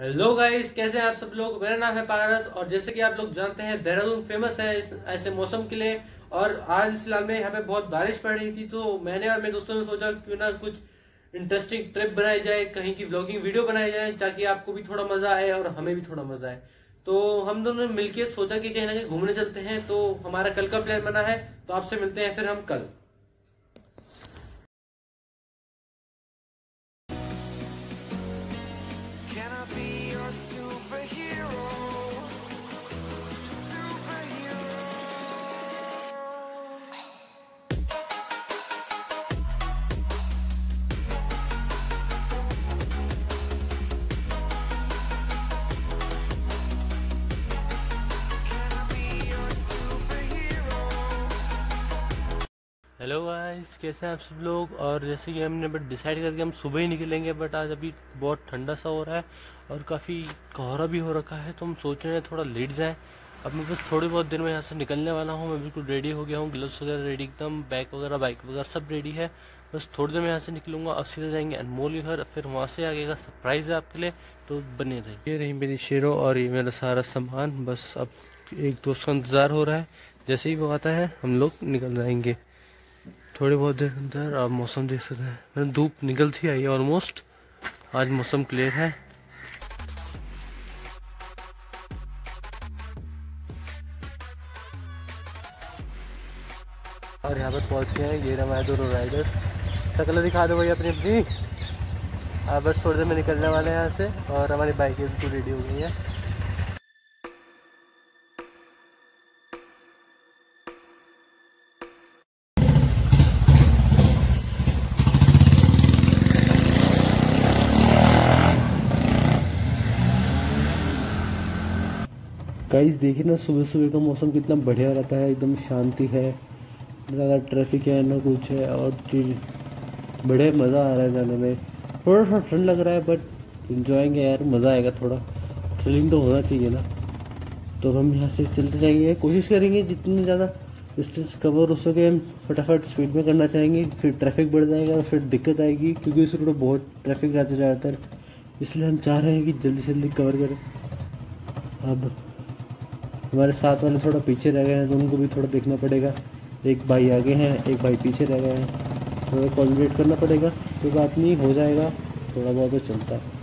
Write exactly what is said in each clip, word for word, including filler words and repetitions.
Hello guys, कैसे हैं आप सब लोग। मेरा नाम है पारस और जैसे कि आप लोग जानते हैं देहरादून फेमस है इस ऐसे मौसम के लिए। और आज फिलहाल में यहाँ पे बहुत बारिश पड़ रही थी, तो मैंने और मेरे दोस्तों ने सोचा क्यों ना कुछ इंटरेस्टिंग ट्रिप बनाई जाए, कहीं की व्लॉगिंग वीडियो बनाई जाए, ताकि आपको भी थोड़ा मजा आए और हमें भी थोड़ा मजा आए। तो हम दोनों ने मिलकर सोचा कि कहीं ना कहीं घूमने चलते हैं। तो हमारा कल का प्लान बना है, तो आपसे मिलते हैं फिर हम कल। हेलो गाइस, कैसे हैं आप सब लोग। और जैसे कि हमने बट डिसाइड करके हम सुबह ही निकलेंगे, बट आज अभी बहुत ठंडा सा हो रहा है और काफ़ी कोहरा भी हो रखा है, तो हम सोच रहे हैं थोड़ा लेट जाएं। अब मैं बस थोड़ी बहुत देर में यहाँ से निकलने वाला हूँ। मैं बिल्कुल रेडी हो गया हूँ, ग्लव्स वगैरह रेडी एकदम, बैग वगैरह बाइक वगैरह सब रेडी है। बस थोड़ी देर में यहाँ से निकलूँगा और सीधे जाएंगे अनमोल के घर, फिर वहाँ से आगे का सरप्राइज़ है आपके लिए, तो बने रहे। ये रही मेरी शेरों और ये मेरा सारा सामान। बस अब एक दोस्त का इंतज़ार हो रहा है, जैसे ही वो आता है हम लोग निकल जाएंगे। थोड़ी बहुत देर अंदर आप मौसम देख सकते हैं, धूप निकल थी आई है ऑलमोस्ट। आज मौसम क्लियर है। और यहाँ पर पहुँच गए हैं, ये हमारे दोनों राइडर्स। शक्ल दिखा दो भाई अपनी अपनी। आप बस थोड़ी देर में निकलने वाले हैं यहाँ से और हमारी बाइकें बिल्कुल रेडी हो गई है। गाइस देखिए ना, सुबह सुबह का मौसम कितना बढ़िया रहता है, एकदम शांति है, ज़्यादा ट्रैफिक है ना कुछ है, और चीज बढ़िया मज़ा आ रहा है जाने में। थोड़ा सा ठंड लग रहा है बट इंजॉयेंगे यार, मज़ा आएगा। थोड़ा थ्रिलिंग तो होना चाहिए ना। तो हम यहाँ से चलते जाएंगे, कोशिश करेंगे जितनी ज़्यादा डिस्टेंस कवर हो सके हम फटाफट स्पीड में करना चाहेंगे। फिर ट्रैफिक बढ़ जाएगा और फिर दिक्कत आएगी, क्योंकि इस रोड बहुत ट्रैफिक रहता है ज़्यादातर, इसलिए हम चाह रहे हैं कि जल्दी से जल्दी कवर करें। अब हमारे साथ वाले थोड़ा पीछे रह गए हैं, तो उनको भी थोड़ा देखना पड़ेगा। एक भाई आगे हैं, एक भाई पीछे रह गए हैं, थोड़ा कोऑर्डिनेट करना पड़ेगा। कोई बात नहीं, हो जाएगा, थोड़ा बहुत तो चलता है।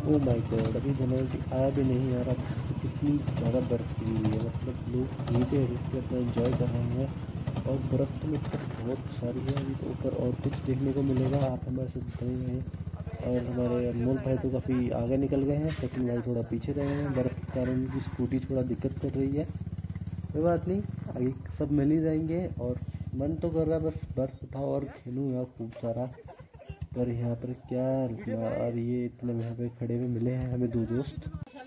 ओ माय गॉड, अभी जनवरी आया भी नहीं यार, अब कितनी ज़्यादा बर्फ़ गिरी हुई है। मतलब लोग नीचे रुक के अपना इंजॉय कर रहे हैं और बर्फ़ तो मतलब बहुत सारी है। अभी तो ऊपर और कुछ देखने को मिलेगा। आप हमारे साथ खड़े हैं और हमारे अनमोल भाई तो काफ़ी आगे निकल गए हैं, सचिन भाई थोड़ा पीछे रहे हैं। बर्फ़ के कारण उनकी स्कूटी थोड़ा दिक्कत कर रही है। कोई बात नहीं, आगे सब मिल ही जाएंगे। और मन तो कर रहा है बस बर्फ़ उठाओ और खेलूँ यार खूब सारा। पर यहाँ पर क्या रुकना। और ये इतने यहाँ पे खड़े में मिले हैं हमें दो दोस्त। तो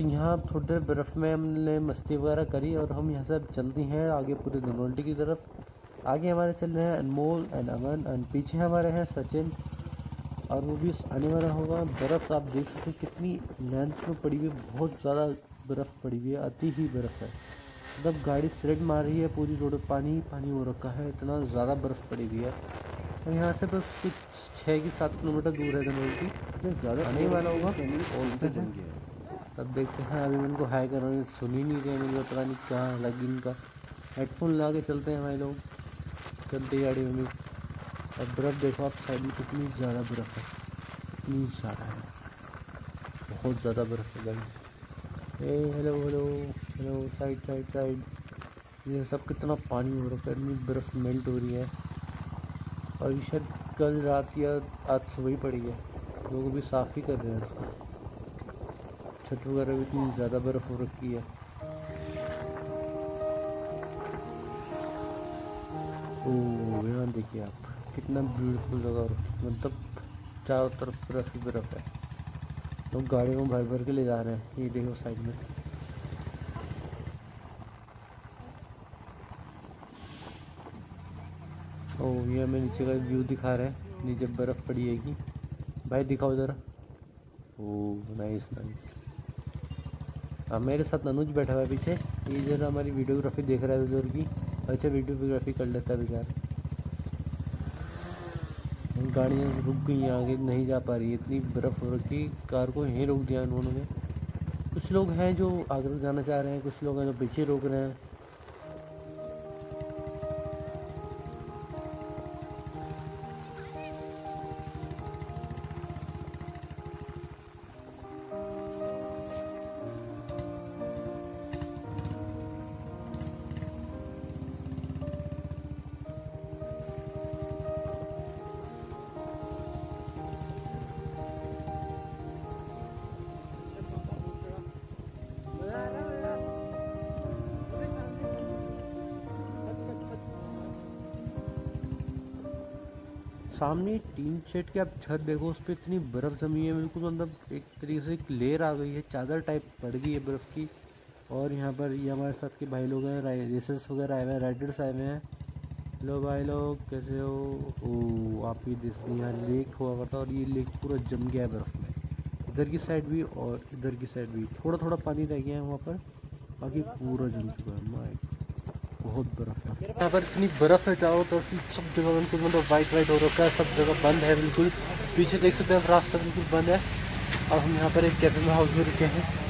यहाँ थोड़ी देर बर्फ़ में हमने मस्ती वगैरह करी और हम यहाँ से चलती हैं आगे पूरे धनोल्टी की तरफ। आगे हमारे चल रहे हैं अनमोल एंड अमन, एंड पीछे हमारे हैं सचिन, और वो भी आने वाला होगा। बर्फ़ आप देख सकते हैं कितनी लेंथ में पड़ी हुई है, बहुत ज़्यादा बर्फ़ पड़ी हुई है, अति ही बर्फ़ है। मतलब गाड़ी स्लेट मार रही है, पूरी रोड पानी ही पानी हो रखा है, इतना ज़्यादा बर्फ़ पड़ी हुई है। और यहाँ से बस कुछ छः की सात किलोमीटर दूर है धनोल्टी, इतने ज़्यादा आने वाला होगा तब देखते हैं। अभी उनको हाई करने सुन ही नहीं रहे, मुझे पता नहीं कहाँ लगी इनका। हेडफोन ला के चलते हैं हमारे लोग, चलते गाड़ी में। और बर्फ़ देखो आप, साइड में कितनी ज़्यादा बर्फ़ है, इतनी ज़्यादा है, बहुत ज़्यादा बर्फ़ है गाड़ी। ए hello hello hello side side side. ये सब कितना पानी हो रखा है, इतनी बर्फ़ मेल्ट हो रही है। और ये शायद कल रात या आज सुबह ही पड़ी है, लोग अभी साफ़ ही कर रहे हैं उसको। छत वगैरह भी इतनी ज़्यादा बर्फ़ हो रखी है। ओह यहाँ देखिए आप, कितना ब्यूटीफुल लगा। और मतलब चारों तरफ बर्फ ही बर्फ है। लोग तो गाड़ियों में भर भर के ले जा रहे हैं। ये देखो साइड में, ओह ये हमें नीचे का व्यू दिखा रहे हैं। नीचे बर्फ़ पड़ी है कि भाई दिखाओ ज़रा। Oh nice nice. हाँ मेरे साथ अनुज बैठा हुआ है पीछे। ये जरा हमारी वीडियोग्राफी देख रहा है उधर की। अच्छा वीडियोग्राफी कर लेता है बेचारा। गाड़ियाँ रुक गई, आगे नहीं जा पा रही, इतनी बर्फ़ हो रखी। कार को यहीं रोक दिया उन्होंने। कुछ लोग हैं जो आगे तक जाना चाह रहे हैं, कुछ लोग हैं जो पीछे रोक रहे हैं। सामने टीन शेड की आप छत देखो, उस पर इतनी बर्फ़ जमी है बिल्कुल। मतलब एक तरीके से एक लेयर आ गई है, चादर टाइप पड़ गई है बर्फ़ की। और यहाँ पर ये हमारे साथ के भाई लोग हैं, रेसर्स वगैरह आए हुए हैं, राइडर्स आए हुए हैं। लो भाई लोग कैसे हो। ओ आप ये देखिए, यहाँ लेक हुआ करता और ये लेक पूरा जम गया है बर्फ़ में। इधर की साइड भी और इधर की साइड भी थोड़ा थोड़ा पानी रह गया है वहाँ पर, बाकी पूरा जम चुका है। माय बहुत बर्फ़ है यहाँ पर, इतनी बर्फ़ है चारों तरफ। सब जगह बिल्कुल मतलब वाइट वाइट हो रखा है, सब जगह बंद है बिल्कुल। पीछे देख सकते हैं रास्ता बिल्कुल बंद है। अब हम यहाँ पर एक कैफे में हाउस में रुके हैं।